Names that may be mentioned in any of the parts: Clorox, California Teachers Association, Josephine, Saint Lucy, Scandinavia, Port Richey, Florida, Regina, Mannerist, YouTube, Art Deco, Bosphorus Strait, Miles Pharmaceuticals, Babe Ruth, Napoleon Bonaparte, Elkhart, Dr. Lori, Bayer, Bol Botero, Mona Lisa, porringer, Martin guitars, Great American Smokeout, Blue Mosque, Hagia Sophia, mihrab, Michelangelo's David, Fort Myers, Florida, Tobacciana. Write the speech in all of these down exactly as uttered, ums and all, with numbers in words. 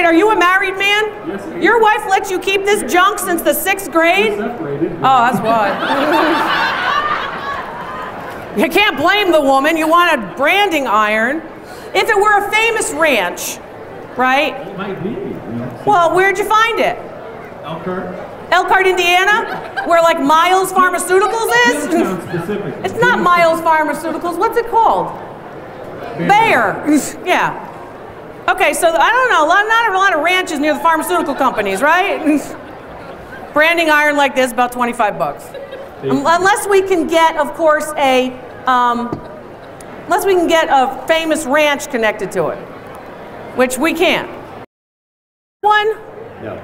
Are you a married man? Yes, I am. Your wife lets you keep this junk since the sixth grade? We're separated. Oh, that's why. You can't blame the woman. You want a branding iron. If it were a famous ranch, right? It might be. Well, where'd you find it? Elkhart. Elkhart, Indiana? Where like Miles Pharmaceuticals is? It's not Miles Pharmaceuticals. What's it called? Bayer. Bayer. Yeah. Okay, so I don't know, a lot, not a lot of ranches near the pharmaceutical companies, right? Branding iron like this, about twenty-five bucks. Um, unless we can get, of course, a, um, unless we can get a famous ranch connected to it, which we can't. One, no.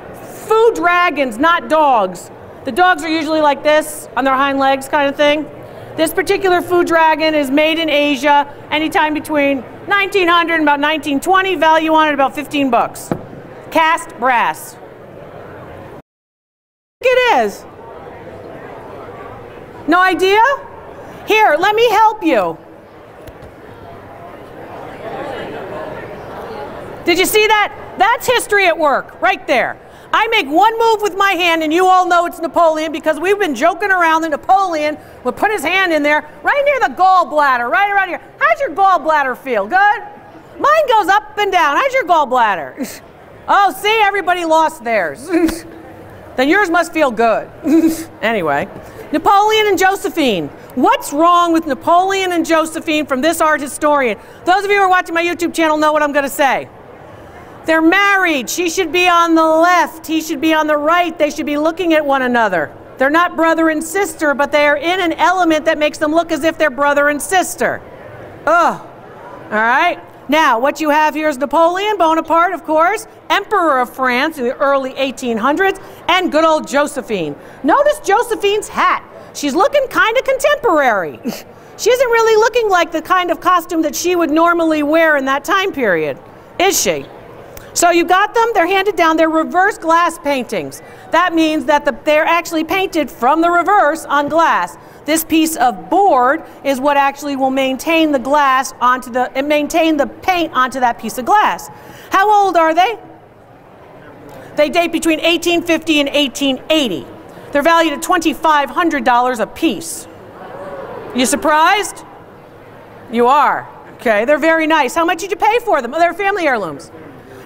Foo dragons, not dogs. The dogs are usually like this, on their hind legs kind of thing. This particular Foo dragon is made in Asia, anytime between nineteen hundred and about nineteen twenty, value on it about fifteen bucks. Cast brass. It is. No idea? Here, let me help you. Did you see that? That's history at work, right there. I make one move with my hand and you all know it's Napoleon because we've been joking around that Napoleon would put his hand in there right near the gallbladder, right around here. How's your gallbladder feel? Good? Mine goes up and down. How's your gallbladder? Oh, see, everybody lost theirs. Then yours must feel good. Anyway, Napoleon and Josephine. What's wrong with Napoleon and Josephine from this art historian? Those of you who are watching my YouTube channel know what I'm going to say. They're married. She should be on the left. He should be on the right. They should be looking at one another. They're not brother and sister, but they are in an element that makes them look as if they're brother and sister. Ugh. All right. Now, what you have here is Napoleon Bonaparte, of course, Emperor of France in the early eighteen hundreds, and good old Josephine. Notice Josephine's hat. She's looking kind of contemporary. She isn't really looking like the kind of costume that she would normally wear in that time period, is she? So you got them, they're handed down, they're reverse glass paintings. That means that the, they're actually painted from the reverse on glass. This piece of board is what actually will maintain the glass onto the, and maintain the paint onto that piece of glass. How old are they? They date between eighteen fifty and eighteen eighty. They're valued at twenty-five hundred dollars a piece. You surprised? You are. Okay, they're very nice. How much did you pay for them? Oh, they're family heirlooms.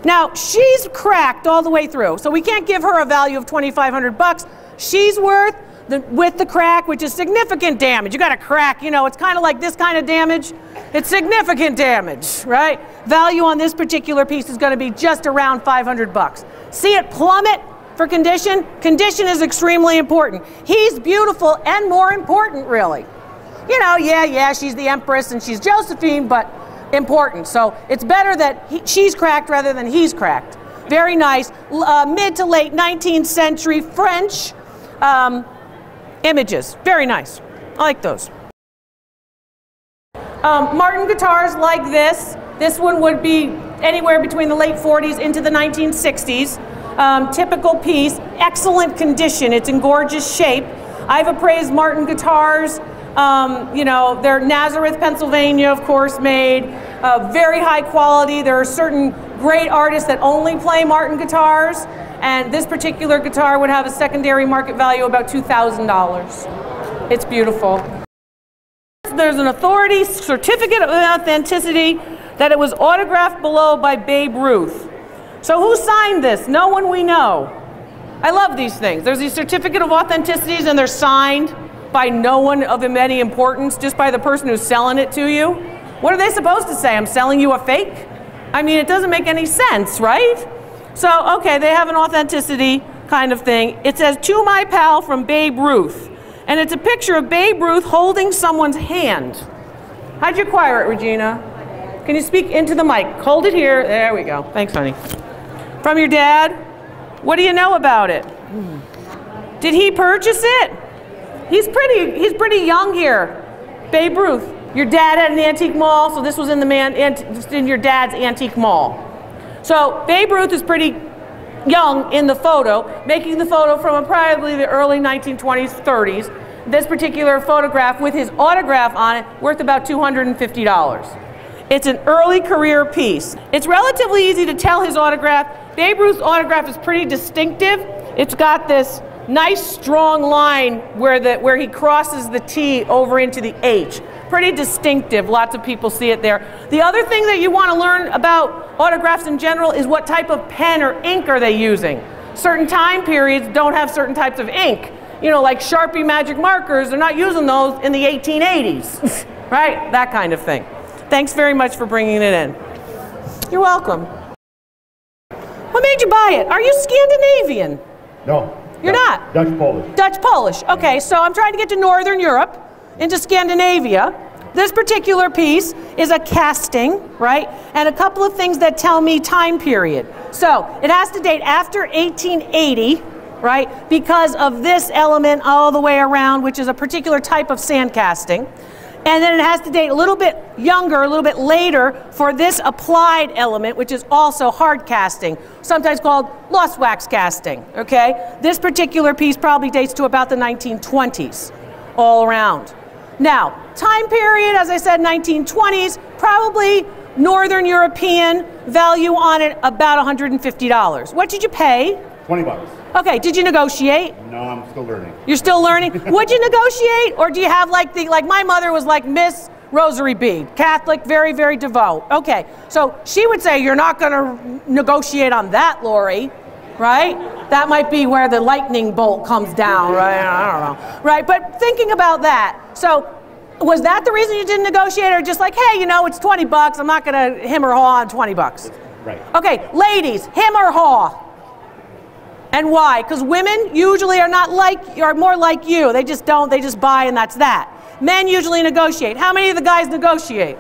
Now, she's cracked all the way through, so we can't give her a value of twenty-five hundred bucks. She's worth, the, with the crack, which is significant damage. You got a crack, you know, it's kind of like this kind of damage. It's significant damage, right? Value on this particular piece is going to be just around five hundred bucks. See it plummet for condition? Condition is extremely important. He's beautiful and more important, really. You know, yeah, yeah, she's the Empress and she's Josephine, but important. So it's better that he, she's cracked rather than he's cracked. Very nice. Uh, mid to late nineteenth century French um, images. Very nice. I like those. Um, Martin guitars like this. This one would be anywhere between the late forties into the nineteen sixties. Um, typical piece. Excellent condition. It's in gorgeous shape. I've appraised Martin guitars. Um, you know, they're Nazareth, Pennsylvania, of course, made, uh, very high quality. There are certain great artists that only play Martin guitars, and this particular guitar would have a secondary market value of about two thousand dollars. It's beautiful. There's an authority certificate of authenticity that it was autographed below by Babe Ruth. So who signed this? No one we know. I love these things. There's these certificate of authenticities and they're signed by no one of any importance, just by the person who's selling it to you. What are they supposed to say? I'm selling you a fake? I mean, it doesn't make any sense, right? So, okay, they have an authenticity kind of thing. It says, "To my pal from Babe Ruth." And it's a picture of Babe Ruth holding someone's hand. How'd you acquire it, Regina? Can you speak into the mic? Hold it here. There we go. Thanks, honey. From your dad? What do you know about it? Did he purchase it? He's pretty, he's pretty young here. Babe Ruth. Your dad had an antique mall, so this was in the man, in your dad's antique mall. So Babe Ruth is pretty young in the photo, making the photo from probably the early nineteen twenties, thirties. This particular photograph with his autograph on it, worth about two hundred fifty dollars. It's an early career piece. It's relatively easy to tell his autograph. Babe Ruth's autograph is pretty distinctive. It's got this nice strong line where, the, where he crosses the T over into the H. Pretty distinctive, lots of people see it there. The other thing that you want to learn about autographs in general is what type of pen or ink are they using. Certain time periods don't have certain types of ink. You know, like Sharpie magic markers, they're not using those in the eighteen eighties, right? That kind of thing. Thanks very much for bringing it in. You're welcome. What made you buy it? Are you Scandinavian? No. You're not? Dutch-Polish. Dutch-Polish. Okay, so I'm trying to get to Northern Europe, into Scandinavia. This particular piece is a casting, right? And a couple of things that tell me time period. So it has to date after eighteen eighty, right? Because of this element all the way around, which is a particular type of sand casting. And then it has to date a little bit younger, a little bit later for this applied element, which is also hard casting, sometimes called lost wax casting, okay? This particular piece probably dates to about the nineteen twenties all around. Now, time period, as I said, nineteen twenties, probably Northern European, value on it about one hundred fifty dollars. What did you pay? twenty bucks. Okay, did you negotiate? No, I'm still learning. You're still learning? Would you negotiate, or do you have like the, like my mother was like Miss Rosary Bead, Catholic, very, very devout. Okay, so she would say, you're not gonna negotiate on that, Lori, right? That might be where the lightning bolt comes down, right? I don't know, right? But thinking about that, so was that the reason you didn't negotiate, or just like, hey, you know, it's twenty bucks, I'm not gonna him or haw on twenty bucks? Right. Okay, ladies, him or haw? And why? Because women usually are not like, are more like you. They just don't, they just buy and that's that. Men usually negotiate. How many of the guys negotiate?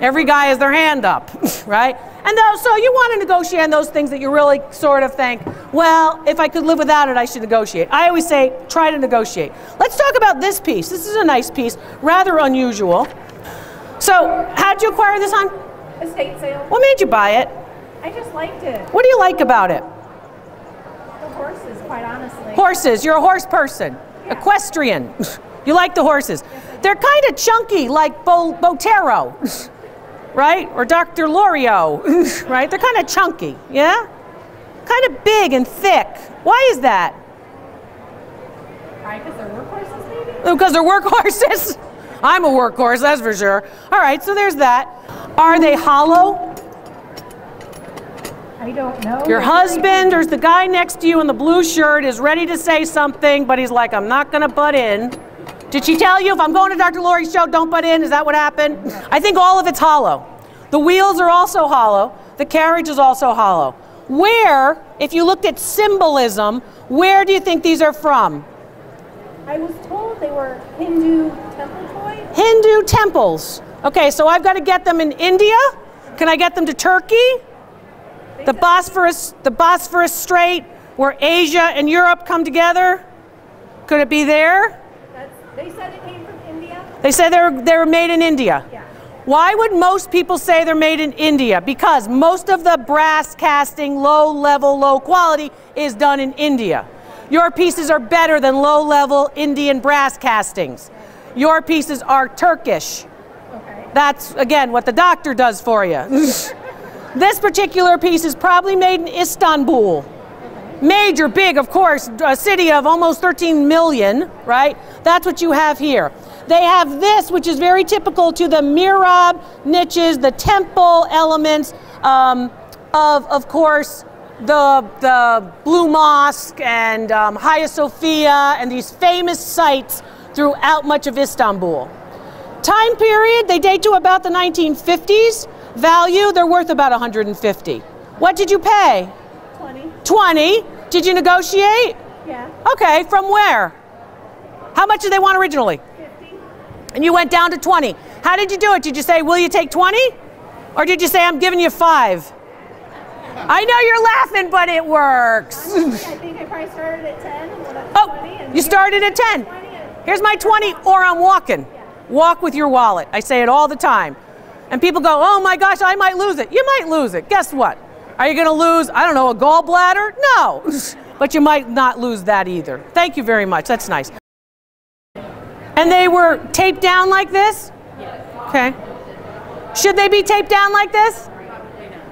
Every guy has their hand up, right? And though, so you want to negotiate on those things that you really sort of think, well, if I could live without it, I should negotiate. I always say, try to negotiate. Let's talk about this piece. This is a nice piece, rather unusual. So, how'd you acquire this on? Estate sale. What made you buy it? I just liked it. What do you like about it? Horses, quite honestly. Horses, you're a horse person. Yeah. Equestrian. You like the horses. Yes, they're kind of chunky, like Bol Botero, right? Or Doctor Lorio, right? They're kind of chunky, yeah? Kind of big and thick. Why is that? Why, because they're workhorses, maybe? Because they're workhorses? I'm a workhorse, that's for sure. All right, so there's that. Are they hollow? I don't know. Your husband, there's the guy next to you in the blue shirt, is ready to say something, but he's like, I'm not going to butt in. Did she tell you, if I'm going to Doctor Lori's show, don't butt in? Is that what happened? Yeah. I think all of it's hollow. The wheels are also hollow. The carriage is also hollow. Where, if you looked at symbolism, where do you think these are from? I was told they were Hindu temple toys. Hindu temples. Okay, so I've got to get them in India. Can I get them to Turkey? The Bosphorus, the Bosphorus Strait, where Asia and Europe come together? Could it be there? That's, they said it came from India? They said they're they're made in India. Yeah. Why would most people say they're made in India? Because most of the brass casting, low level, low quality, is done in India. Your pieces are better than low level Indian brass castings. Your pieces are Turkish. Okay. That's, again, what the doctor does for you. This particular piece is probably made in Istanbul. Major, big, of course, a city of almost thirteen million, right? That's what you have here. They have this, which is very typical to the mihrab niches, the temple elements um, of, of course, the, the Blue Mosque and um, Hagia Sophia and these famous sites throughout much of Istanbul. Time period, they date to about the nineteen fifties. Value, they're worth about one hundred fifty. What did you pay? twenty. twenty. Did you negotiate? Yeah. Okay, from where? How much did they want originally? fifty. And you went down to twenty. How did you do it? Did you say, will you take twenty? Or did you say, I'm giving you five? I know you're laughing, but it works. Honestly, I think I probably started at ten. And went up to oh, twenty and you started at ten. And here's my twenty, or I'm walking. Yeah. Walk with your wallet. I say it all the time. And people go, oh my gosh, I might lose it. You might lose it. Guess what? Are you going to lose, I don't know, a gallbladder? No. But you might not lose that either. Thank you very much. That's nice. And they were taped down like this? Yes. Okay. Should they be taped down like this?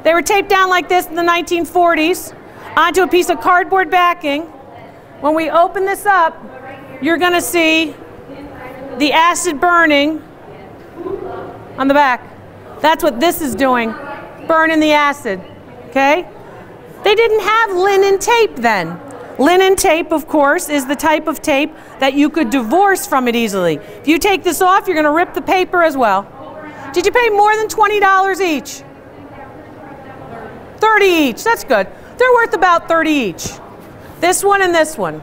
They were taped down like this in the nineteen forties onto a piece of cardboard backing. When we open this up, you're going to see the acid burning on the back. That's what this is doing, burning the acid, okay? They didn't have linen tape then. Linen tape, of course, is the type of tape that you could divorce from it easily. If you take this off, you're going to rip the paper as well. Did you pay more than twenty dollars each? thirty each, that's good. They're worth about thirty each. This one and this one.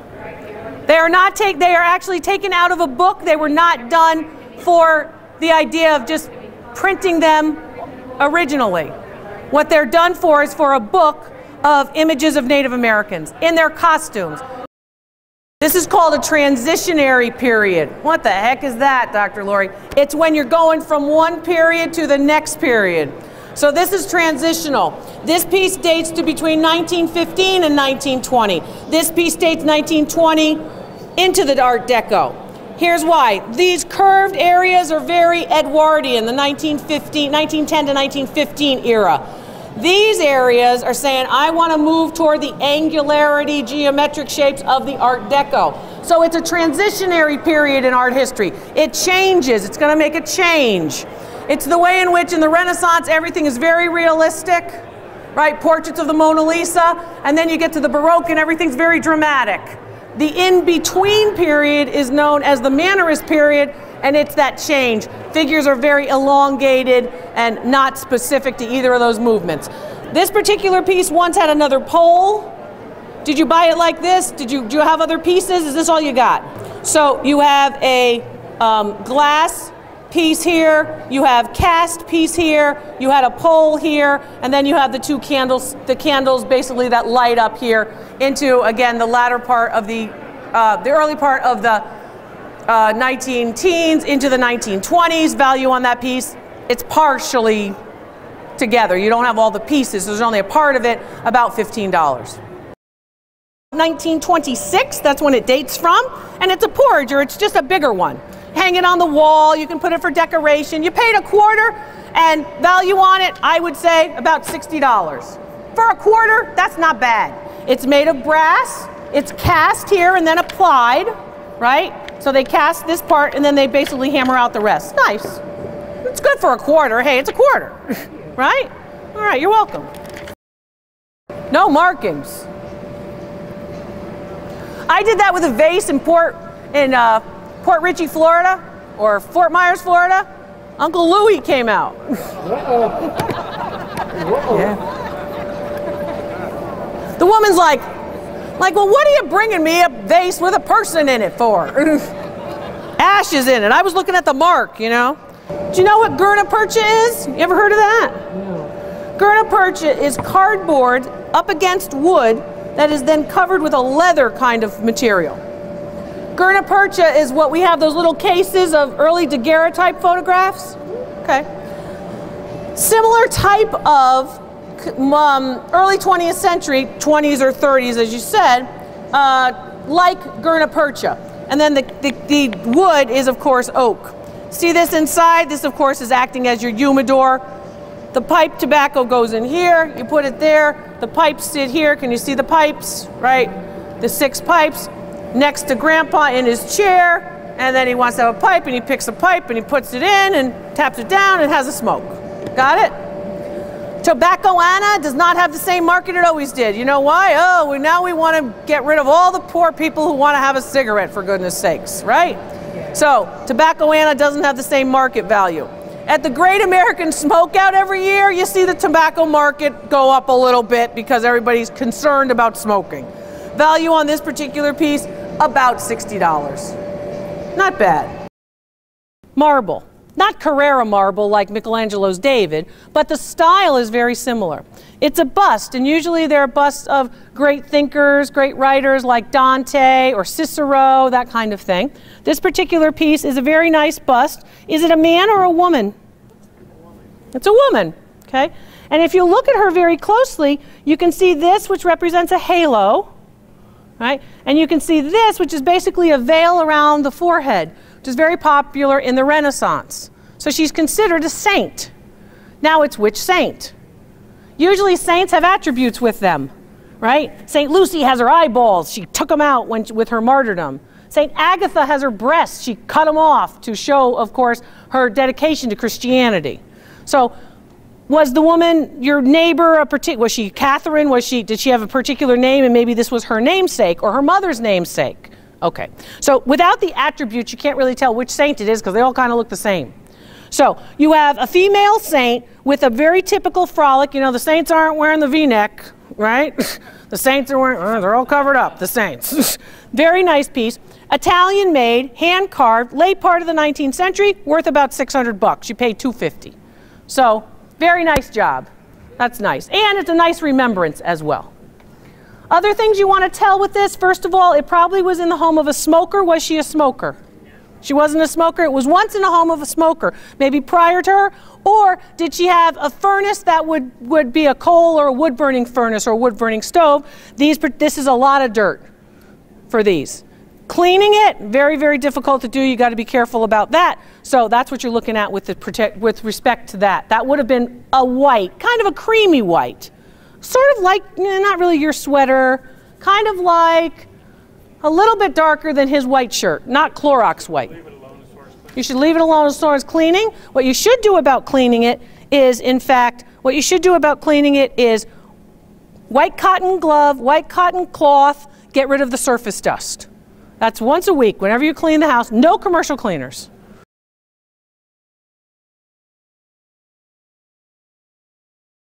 They are not take, they are actually taken out of a book. They were not done for the idea of just printing them originally. What they're done for is for a book of images of Native Americans in their costumes. This is called a transitionary period. What the heck is that, Doctor Lori? It's when you're going from one period to the next period. So this is transitional. This piece dates to between nineteen fifteen and nineteen twenty. This piece dates nineteen twenty into the Art Deco. Here's why. These curved areas are very Edwardian, the nineteen ten to nineteen fifteen era. These areas are saying, I want to move toward the angularity, geometric shapes of the Art Deco. So it's a transitionary period in art history. It changes. It's going to make a change. It's the way in which in the Renaissance everything is very realistic, right? Portraits of the Mona Lisa, and then you get to the Baroque and everything's very dramatic. The in-between period is known as the Mannerist period, and it's that change. Figures are very elongated and not specific to either of those movements. This particular piece once had another pole. Did you buy it like this? Did you, do you have other pieces? Is this all you got? So you have a um, glass piece here, you have cast piece here, you had a pole here, and then you have the two candles, the candles basically that light up here into, again, the latter part of the, uh, the early part of the uh, nineteen teens into the nineteen twenties. Value on that piece, it's partially together. You don't have all the pieces, so there's only a part of it, about fifteen dollars. nineteen twenty-six, that's when it dates from, and it's a porringer, it's just a bigger one. Hang it on the wall, you can put it for decoration. You paid a quarter, and value on it, I would say about sixty dollars. For a quarter, that's not bad. It's made of brass, it's cast here and then applied, right? So they cast this part and then they basically hammer out the rest. Nice. It's good for a quarter. Hey, it's a quarter, right? All right, you're welcome. No markings. I did that with a vase in Port, in, uh, Port Richey, Florida, or Fort Myers, Florida. Uncle Louie came out. Uh-oh. Uh-oh. Yeah. The woman's like, like, well, what are you bringing me a vase with a person in it for? Ashes in it. I was looking at the mark, you know. Do you know what Gutta Percha is? You ever heard of that? No. Gutta Percha is cardboard up against wood that is then covered with a leather kind of material. Gutta Percha is what we have those little cases of early daguerreotype photographs. Okay. Similar type of um, early twentieth century, twenties or thirties as you said, uh, like Gutta Percha. And then the, the, the wood is of course oak. See this inside? This of course is acting as your humidor. The pipe tobacco goes in here, you put it there, the pipes sit here. Can you see the pipes, right? The six pipes. Next to Grandpa in his chair, and then he wants to have a pipe, and he picks a pipe, and he puts it in, and taps it down, and has a smoke. Got it? Tobaccoana does not have the same market it always did. You know why? Oh, well, now we want to get rid of all the poor people who want to have a cigarette, for goodness sakes, right? So, Tobaccoana doesn't have the same market value. At the Great American Smokeout every year, you see the tobacco market go up a little bit because everybody's concerned about smoking. Value on this particular piece, about sixty dollars. Not bad. Marble. Not Carrara marble like Michelangelo's David, but the style is very similar. It's a bust, and usually they're busts of great thinkers, great writers like Dante or Cicero, that kind of thing. This particular piece is a very nice bust. Is it a man or a woman? It's a woman, okay? And if you look at her very closely, you can see this, which represents a halo. Right? And you can see this, which is basically a veil around the forehead, which is very popular in the Renaissance. So she's considered a saint. Now it's which saint? Usually saints have attributes with them, right? Saint Lucy has her eyeballs. She took them out when she, with her martyrdom. Saint Agatha has her breasts. She cut them off to show, of course, her dedication to Christianity. So was the woman, your neighbor, a particular, was she Catherine? Was she, did she have a particular name and maybe this was her namesake or her mother's namesake? Okay, so without the attributes, you can't really tell which saint it is because they all kind of look the same. So you have a female saint with a very typical frolic. You know, the saints aren't wearing the V-neck, right? The saints are wearing, uh, they're all covered up, the saints. Very nice piece. Italian made, hand carved, late part of the nineteenth century, worth about six hundred bucks. You paid two fifty. So very nice job. That's nice. And it's a nice remembrance as well. Other things you want to tell with this, first of all, it probably was in the home of a smoker. Was she a smoker? She wasn't a smoker. It was once in the home of a smoker, maybe prior to her. Or did she have a furnace that would, would be a coal or a wood-burning furnace or a wood-burning stove? These, this is a lot of dirt for these. Cleaning it, very, very difficult to do. You got to be careful about that. So that's what you're looking at with, the protect, with respect to that. That would have been a white, kind of a creamy white. Sort of like, not really your sweater, kind of like a little bit darker than his white shirt, not Clorox white. You should leave it alone as far as cleaning. What you should do about cleaning it is, in fact, what you should do about cleaning it is white cotton glove, white cotton cloth, get rid of the surface dust. That's once a week, whenever you clean the house, no commercial cleaners.